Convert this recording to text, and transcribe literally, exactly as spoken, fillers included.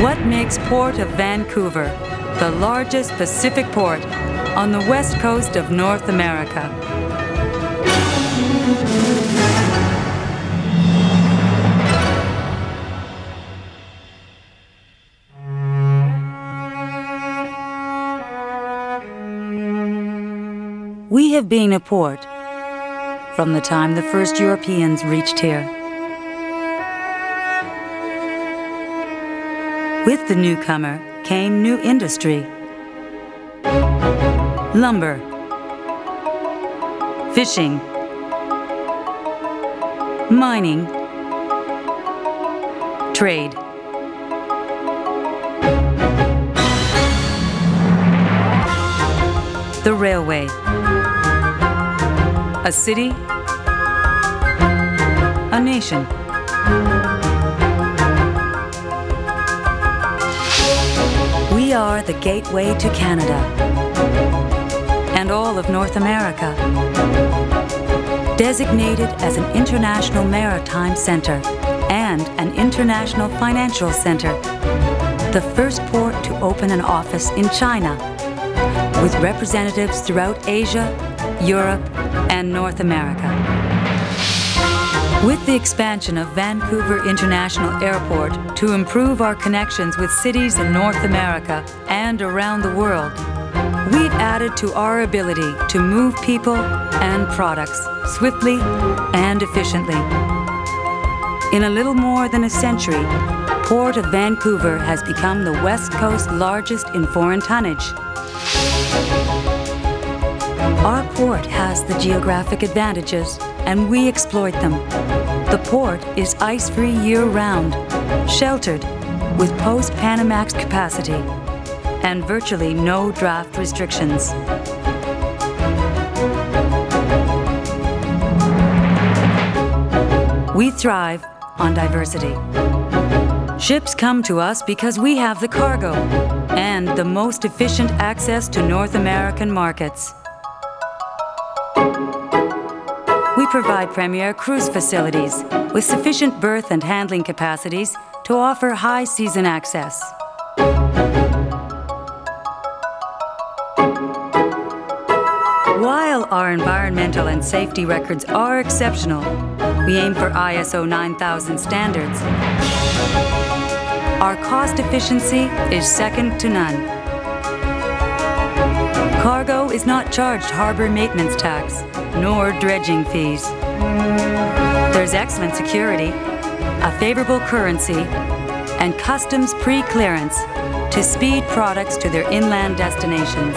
What makes Port of Vancouver the largest Pacific port on the west coast of North America? We have been a port from the time the first Europeans reached here. With the newcomer came new industry. Lumber, fishing, mining, trade. The railway. A city, a nation. We are the gateway to Canada and all of North America, designated as an international maritime center and an international financial center, the first port to open an office in China, with representatives throughout Asia, Europe, and North America. With the expansion of Vancouver International Airport to improve our connections with cities in North America and around the world, we've added to our ability to move people and products swiftly and efficiently. In a little more than a century, Port of Vancouver has become the West Coast's largest in foreign tonnage. Our port has the geographic advantages, and we exploit them. The port is ice-free year-round, sheltered, with post-Panamax capacity, and virtually no draft restrictions. We thrive on diversity. Ships come to us because we have the cargo and the most efficient access to North American markets. We provide premier cruise facilities with sufficient berth and handling capacities to offer high season access. While our environmental and safety records are exceptional, we aim for I S O nine thousand standards. Our cost efficiency is second to none. Cargo is not charged harbor maintenance tax, nor dredging fees. There's excellent security, a favorable currency, and customs pre-clearance to speed products to their inland destinations.